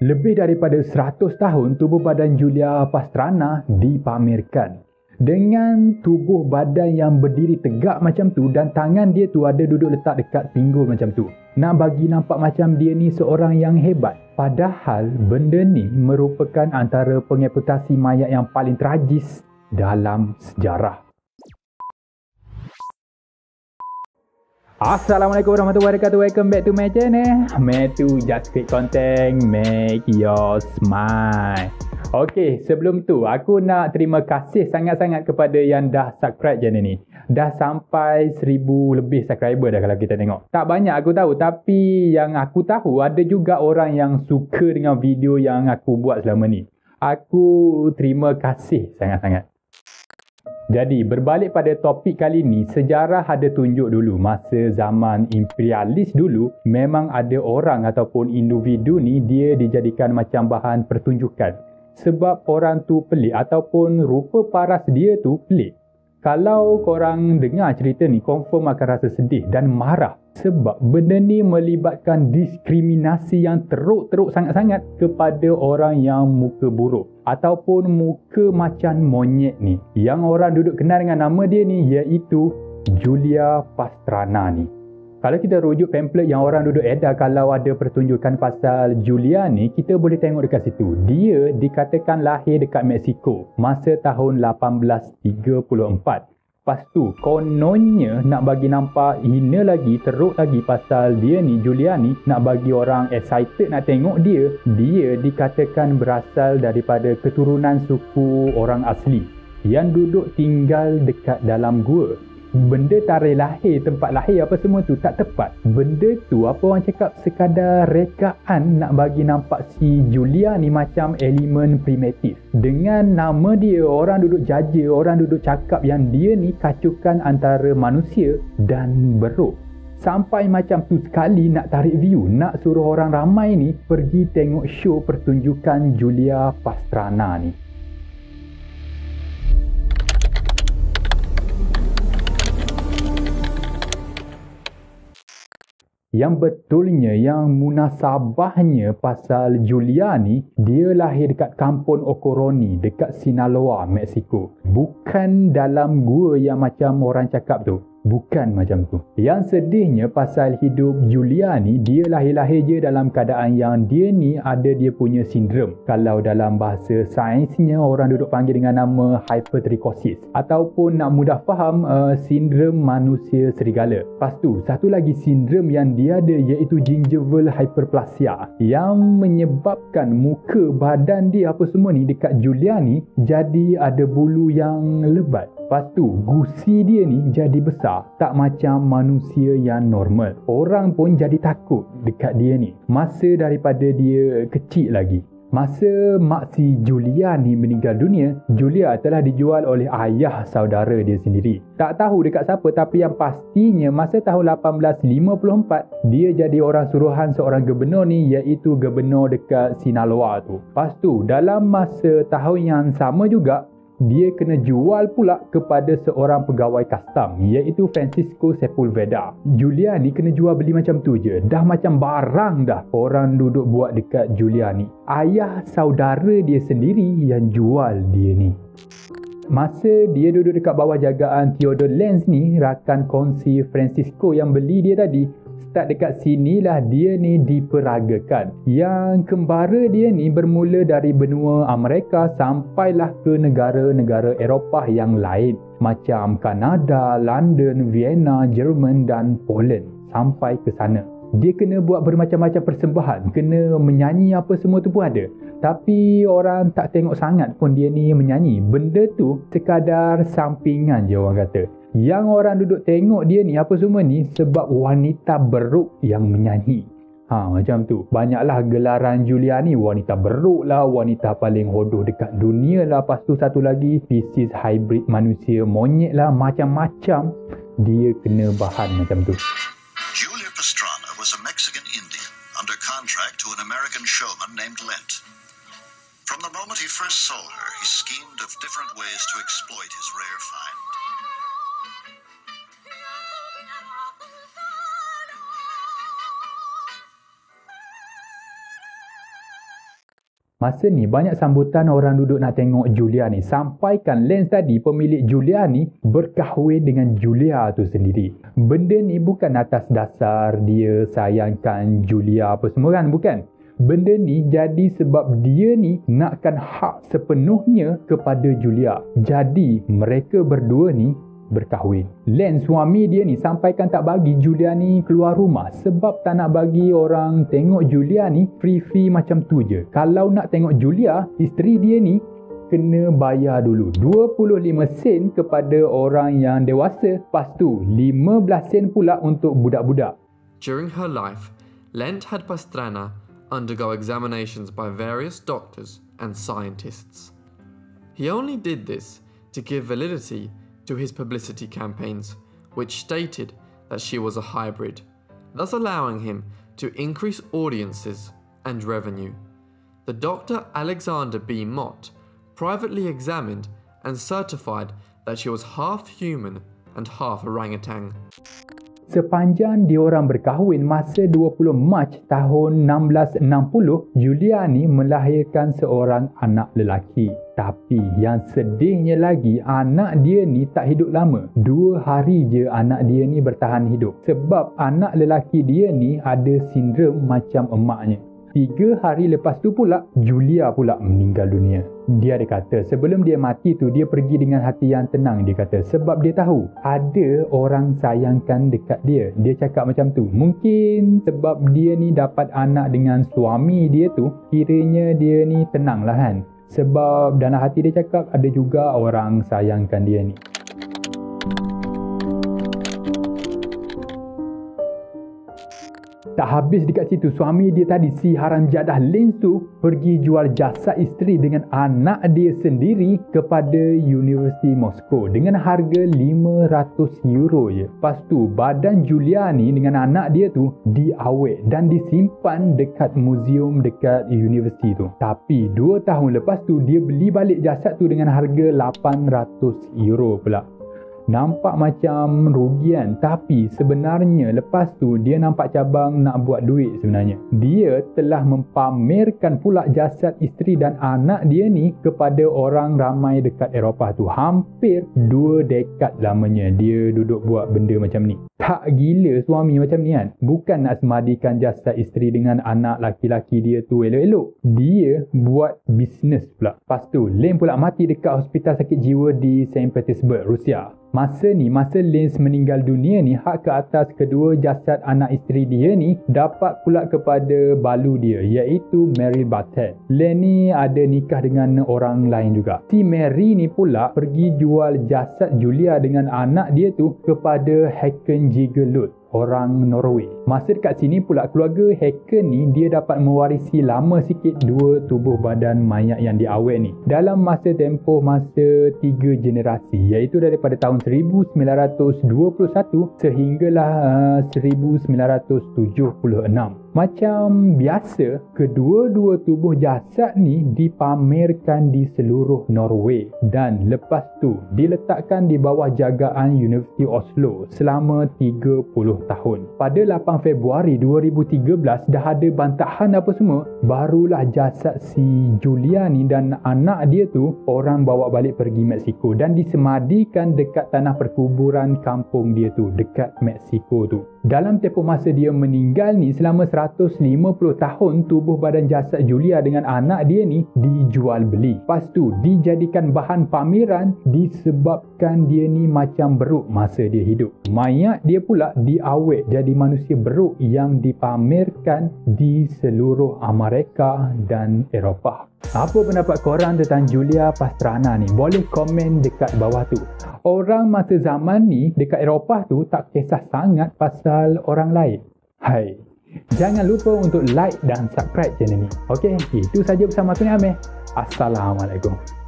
Lebih daripada 100 tahun tubuh badan Julia Pastrana dipamerkan. Dengan tubuh badan yang berdiri tegak macam tu dan tangan dia tu ada duduk letak dekat pinggul macam tu. Nak bagi nampak macam dia ni seorang yang hebat. Padahal benda ni merupakan antara pengamputasi mayat yang paling tragis dalam sejarah. Assalamualaikum warahmatullahi wabarakatuh. Welcome back to my channel. Me to just create content, make your smile. Okey, sebelum tu aku nak terima kasih sangat-sangat kepada yang dah subscribe channel ni. Dah sampai 1000 lebih subscriber dah kalau kita tengok. Tak banyak aku tahu, tapi yang aku tahu ada juga orang yang suka dengan video yang aku buat selama ni. Aku terima kasih sangat-sangat. Jadi berbalik pada topik kali ni, sejarah ada tunjuk dulu masa zaman imperialis dulu memang ada orang ataupun individu ni dia dijadikan macam bahan pertunjukan. Sebab orang tu pelik ataupun rupa paras dia tu pelik. Kalau korang dengar cerita ni confirm akan rasa sedih dan marah sebab benda ni melibatkan diskriminasi yang teruk-teruk sangat-sangat kepada orang yang muka buruk. Ataupun muka macan monyet ni yang orang duduk kenal dengan nama dia ni iaitu Julia Pastrana ni. Kalau kita rujuk pamphlet yang orang duduk edar kalau ada pertunjukan pasal Julia ni, kita boleh tengok dekat situ. Dia dikatakan lahir dekat Mexico masa tahun 1834. Lepas tu kononnya nak bagi nampak hina lagi, teruk lagi pasal dia ni, Julia ni, nak bagi orang excited nak tengok dia. Dia dikatakan berasal daripada keturunan suku orang asli yang duduk tinggal dekat dalam gua. Benda tarikh lahir, tempat lahir apa semua tu tak tepat. Benda tu apa orang cakap sekadar rekaan nak bagi nampak si Julia ni macam elemen primitif. Dengan nama dia, orang duduk jaja, orang duduk cakap yang dia ni kacukan antara manusia dan beruk. Sampai macam tu sekali nak tarik view, nak suruh orang ramai ni pergi tengok show pertunjukan Julia Pastrana ni. Yang betulnya, yang munasabahnya pasal Julia ni, dia lahir dekat kampung Ocoroni, dekat Sinaloa, Mexico. Bukan dalam gua yang macam orang cakap tu. Bukan macam tu. Yang sedihnya pasal hidup Julia ni, dia lahir-lahir je dalam keadaan yang dia ni ada dia punya sindrom. Kalau dalam bahasa sainsnya, orang duduk panggil dengan nama hypertrichosis. Ataupun nak mudah faham, sindrom manusia serigala. Lepas tu, satu lagi sindrom yang dia ada iaitu gingival hyperplasia. Yang menyebabkan muka, badan dia apa semua ni dekat Julia ni jadi ada bulu yang lebat. Lepas tu, gusi dia ni jadi besar, tak macam manusia yang normal. Orang pun jadi takut dekat dia ni. Masa daripada dia kecil lagi. Masa mak si Julia ni meninggal dunia, Julia telah dijual oleh ayah saudara dia sendiri. Tak tahu dekat siapa, tapi yang pastinya masa tahun 1854, dia jadi orang suruhan seorang gubernur ni iaitu gubernur dekat Sinaloa tu. Lepas tu, dalam masa tahun yang sama juga, dia kena jual pula kepada seorang pegawai custom iaitu Francisco Sepulveda. Julia ni kena jual beli macam tu je. Dah macam barang dah orang duduk buat dekat Julia ni. Ayah saudara dia sendiri yang jual dia ni. Masa dia duduk dekat bawah jagaan Theodore Lenz ni, rakan kongsi Francisco yang beli dia tadi, start dekat sinilah dia ni diperagakan. Yang kembara dia ni bermula dari benua Amerika sampailah ke negara-negara Eropah yang lain macam Kanada, London, Vienna, Jerman dan Poland. Sampai ke sana dia kena buat bermacam-macam persembahan, kena menyanyi apa semua tu pun ada. Tapi orang tak tengok sangat pun dia ni menyanyi. Benda tu sekadar sampingan je orang kata. Yang orang duduk tengok dia ni apa semua ni sebab wanita beruk yang menyanyi. Macam tu. Banyaklah gelaran Julia ni, wanita beruk lah, wanita paling hodoh dekat dunia lah. Lepas tu satu lagi spesies hybrid manusia monyet lah, macam-macam. Dia kena bahan macam tu. Julia Pastrana was a Mexican Indian under contract to an American showman named Lent. From the moment he first sold her, he schemed of different ways to exploit his rare find. Masa ni banyak sambutan orang duduk nak tengok Julia ni. Sampaikan Lenz tadi pemilik Julia ni berkahwin dengan Julia tu sendiri. Benda ni bukan atas dasar dia sayangkan Julia apa semua kan, bukan. Benda ni jadi sebab dia ni nakkan hak sepenuhnya kepada Julia. Jadi mereka berdua ni berkahwin. Lenz suami dia ni sampaikan tak bagi Julia ni keluar rumah sebab tak nak bagi orang tengok Julia ni free-free macam tu je. Kalau nak tengok Julia, isteri dia ni kena bayar dulu 25 sen kepada orang yang dewasa, lepas tu 15 sen pula untuk budak-budak. During her life, Lenz had Pastrana undergo examinations by various doctors and scientists. He only did this to give validity to his publicity campaigns, which stated that she was a hybrid, thus allowing him to increase audiences and revenue. The doctor Alexander B. Mott privately examined and certified that she was half human and half orangutan. Sepanjang diorang berkahwin masa 20 Mac tahun 1660, Julia ni melahirkan seorang anak lelaki. Tapi yang sedihnya lagi, anak dia ni tak hidup lama. 2 hari je anak dia ni bertahan hidup. Sebab anak lelaki dia ni ada sindrom macam emaknya. 3 hari lepas tu pula, Julia pula meninggal dunia. Dia ada kata sebelum dia mati tu, dia pergi dengan hati yang tenang, dia kata. Sebab dia tahu ada orang sayangkan dekat dia. Dia cakap macam tu. Mungkin sebab dia ni dapat anak dengan suami dia tu, kiranya dia ni tenang lah kan. Sebab dalam hati dia cakap ada juga orang sayangkan dia ni. Tak habis dekat situ, suami dia tadi si haramjadah Lenz tu pergi jual jasad isteri dengan anak dia sendiri kepada University Moscow dengan harga 500 euro je. Lepas tu badan Julia ni dengan anak dia tu diawet dan disimpan dekat museum dekat universiti tu. Tapi 2 tahun lepas tu dia beli balik jasad tu dengan harga 800 euro pula. Nampak macam rugi kan, tapi sebenarnya lepas tu dia nampak cabang nak buat duit sebenarnya. Dia telah mempamerkan pula jasad isteri dan anak dia ni kepada orang ramai dekat Eropah tu. Hampir 2 dekad lamanya dia duduk buat benda macam ni. Tak gila suami macam ni kan. Bukan nak semadikan jasad isteri dengan anak laki-laki dia tu elok-elok. Dia buat bisnes pula. Lepas tu Lenz pula mati dekat hospital sakit jiwa di St. Petersburg, Rusia. Masa Lenz meninggal dunia ni, hak ke atas kedua jasad anak isteri dia ni dapat pula kepada balu dia, iaitu Mary Barton. Lenz ni ada nikah dengan orang lain juga. Si Mary ni pula pergi jual jasad Julia dengan anak dia tu kepada Haken Jigalut, orang Norway. Masa dekat sini pula keluarga Haken ni dia dapat mewarisi lama sikit 2 tubuh badan mayat yang diawet ni dalam masa tempoh masa 3 generasi, iaitu daripada tahun 1921 sehinggalah 1976. Macam biasa, kedua-dua tubuh jasad ni dipamerkan di seluruh Norway dan lepas tu diletakkan di bawah jagaan University Oslo selama 30 tahun. Pada 8 Februari 2013 dah ada bantahan apa semua, barulah jasad si Julia ni dan anak dia tu orang bawa balik pergi Mexico dan disemadikan dekat tanah perkuburan kampung dia tu dekat Mexico tu. Dalam tempoh masa dia meninggal ni selama 150 tahun tubuh badan jasad Julia dengan anak dia ni dijual beli. Lepas tu dijadikan bahan pameran disebabkan dia ni macam beruk masa dia hidup. Mayat dia pula diawet jadi manusia beruk yang dipamerkan di seluruh Amerika dan Eropah. Apa pendapat korang tentang Julia Pastrana ni? Boleh komen dekat bawah tu. Orang masa zaman ni dekat Eropah tu tak kisah sangat pasal orang lain. Hai, jangan lupa untuk like dan subscribe channel ni. Okey, itu saja bersama aku ni Amir. Assalamualaikum.